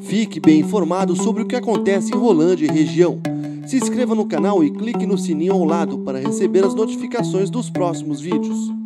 Fique bem informado sobre o que acontece em Rolândia e região. Se inscreva no canal e clique no sininho ao lado para receber as notificações dos próximos vídeos.